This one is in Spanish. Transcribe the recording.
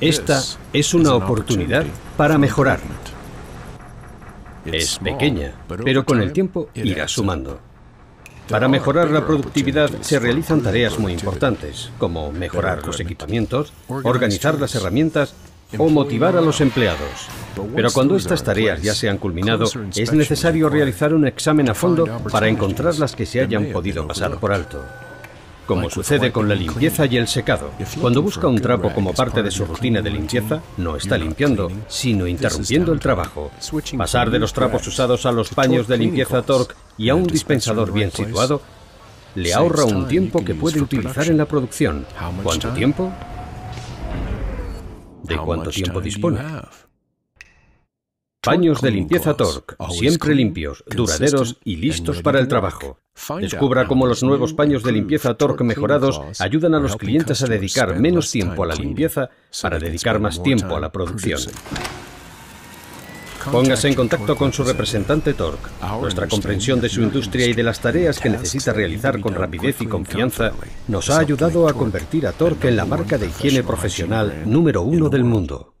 Esta es una oportunidad para mejorar. Es pequeña, pero con el tiempo irá sumando. Para mejorar la productividad se realizan tareas muy importantes, como mejorar los equipamientos, organizar las herramientas o motivar a los empleados. Pero cuando estas tareas ya se han culminado, es necesario realizar un examen a fondo para encontrar las que se hayan podido pasar por alto. Como sucede con la limpieza y el secado. Cuando busca un trapo como parte de su rutina de limpieza, no está limpiando, sino interrumpiendo el trabajo. Pasar de los trapos usados a los paños de limpieza Tork y a un dispensador bien situado le ahorra un tiempo que puede utilizar en la producción. ¿Cuánto tiempo? ¿De cuánto tiempo dispone? Paños de limpieza Tork, siempre limpios, duraderos y listos para el trabajo. Descubra cómo los nuevos paños de limpieza Tork mejorados ayudan a los clientes a dedicar menos tiempo a la limpieza para dedicar más tiempo a la producción. Póngase en contacto con su representante Tork. Nuestra comprensión de su industria y de las tareas que necesita realizar con rapidez y confianza nos ha ayudado a convertir a Tork en la marca de higiene profesional número 1 del mundo.